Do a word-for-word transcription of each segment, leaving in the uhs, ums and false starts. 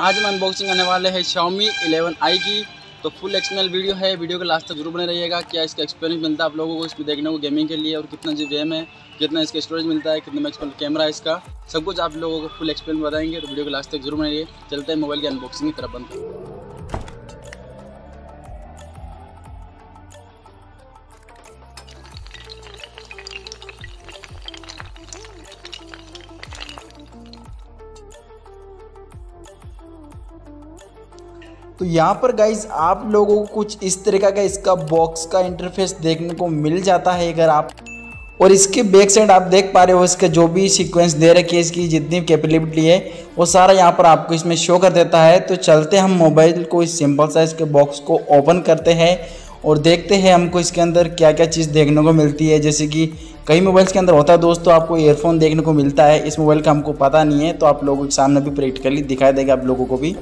आज हम अनबॉक्सिंग करने वाले हैं Xiaomi इलेवन आई की। तो फुल एक्सप्लेनल वीडियो है, वीडियो के लास्ट तक जरूर बने रहिएगा। क्या इसका एक्सपीरियंस मिलता है आप लोगों को इसमें देखने को गेमिंग के लिए, और कितना जी रैम है, कितना इसका स्टोरेज मिलता है, कितना मैक्सिमम कैमरा है इसका, सब कुछ आप लोगों को फुल एक्सप्लेन बताएंगे। तो वीडियो के लास्ट तक जरूर बने रहिए। चलते हैं मोबाइल की अनबॉक्सिंग की तरफ। बंद तो यहाँ पर गाइज आप लोगों को कुछ इस तरीका का इसका बॉक्स का इंटरफेस देखने को मिल जाता है अगर आप, और इसके बैक साइड आप देख पा रहे हो इसका जो भी सीक्वेंस दे रखी है, इसकी जितनी कैपेबिलिटी है वो सारा यहाँ पर आपको इसमें शो कर देता है। तो चलते हम मोबाइल को इस सिंपल साइज के बॉक्स को ओपन करते हैं और देखते हैं हमको इसके अंदर क्या क्या चीज़ देखने को मिलती है। जैसे कि कई मोबाइल्स के अंदर होता है दोस्तों, आपको ईयरफोन देखने को मिलता है, इस मोबाइल का हमको पता नहीं है, तो आप लोगों के सामने भी प्रैक्टिकली दिखाई देगा आप लोगों को भी।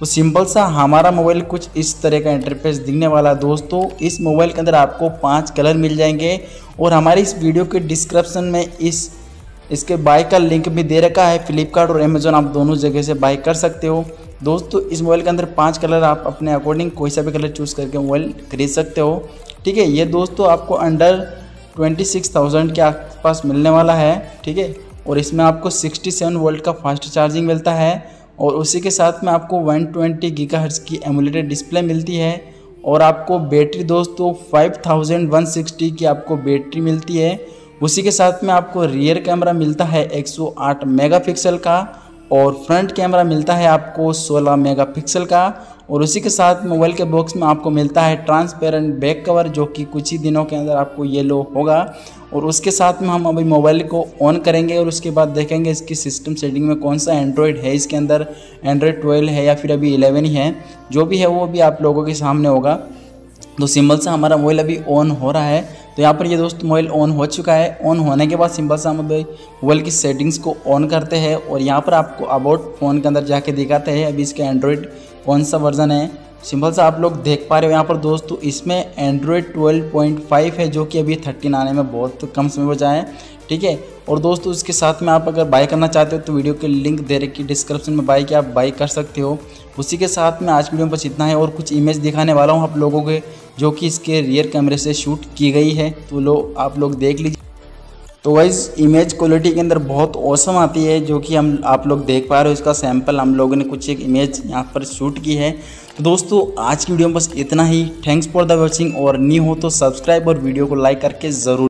तो सिंपल सा हमारा मोबाइल कुछ इस तरह का इंटरफेस दिखने वाला है दोस्तों। इस मोबाइल के अंदर आपको पांच कलर मिल जाएंगे, और हमारी इस वीडियो के डिस्क्रिप्शन में इस इसके बाय का लिंक भी दे रखा है। फ्लिपकार्ट और अमेज़न आप दोनों जगह से बाय कर सकते हो दोस्तों। इस मोबाइल के अंदर पांच कलर, आप अपने अकॉर्डिंग कोई सा भी कलर चूज़ करके मोबाइल खरीद सकते हो, ठीक है। ये दोस्तों आपको अंडर ट्वेंटी सिक्स थाउजेंड के आसपास मिलने वाला है, ठीक है। और इसमें आपको सिक्सटी सेवन वोल्ट का फास्ट चार्जिंग मिलता है, और उसी के साथ में आपको वन ट्वेंटी गीगाहर्ट्ज की एमुलेटेड डिस्प्ले मिलती है, और आपको बैटरी दोस्तों फाइव थाउजेंड वन सिक्सटी की आपको बैटरी मिलती है। उसी के साथ में आपको रियर कैमरा मिलता है एक सौ आठ मेगापिक्सल का, और फ्रंट कैमरा मिलता है आपको सोलह मेगापिक्सल का। और उसी के साथ मोबाइल के बॉक्स में आपको मिलता है ट्रांसपेरेंट बैक कवर, जो कि कुछ ही दिनों के अंदर आपको येलो होगा। और उसके साथ में हम अभी मोबाइल को ऑन करेंगे और उसके बाद देखेंगे इसकी सिस्टम सेटिंग में कौन सा एंड्रॉयड है, इसके अंदर एंड्रॉयड ट्वेल्व है या फिर अभी इलेवन ही है, जो भी है वो भी आप लोगों के सामने होगा। तो सिंपल सा हमारा मोबाइल अभी ऑन हो रहा है। तो यहाँ पर ये दोस्त मोबाइल ऑन हो चुका है। ऑन होने के बाद सिंपल सा हम मोबाइल की सेटिंग्स को ऑन करते हैं, और यहाँ पर आपको अबाउट फ़ोन के अंदर जाके दिखाते हैं अभी इसका एंड्रॉयड कौन सा वर्जन है। सिंपल सा आप लोग देख पा रहे हो यहाँ पर दोस्तों, इसमें एंड्रॉयड ट्वेल्व पॉइंट फाइव है, जो कि अभी थर्टीन आने में बहुत कम समय बचा है, ठीक है। और दोस्तों उसके साथ में आप अगर बाय करना चाहते हो तो वीडियो के लिंक दे रखी डिस्क्रिप्शन में बाय के आप बाय कर सकते हो। उसी के साथ में आज वीडियो में बस इतना है, और कुछ इमेज दिखाने वाला हूँ आप लोगों के, जो कि इसके रियर कैमरे से शूट की गई है, तो लो आप लोग देख लीजिए। तो वाइज इमेज क्वालिटी के अंदर बहुत औसम आती है, जो कि हम आप लोग देख पा रहे हो। इसका सैंपल हम लोगों ने कुछ एक इमेज यहाँ पर शूट की है। तो दोस्तों आज की वीडियो में बस इतना ही। थैंक्स फॉर द वॉचिंग, और न्यू हो तो सब्सक्राइब और वीडियो को लाइक करके ज़रूर।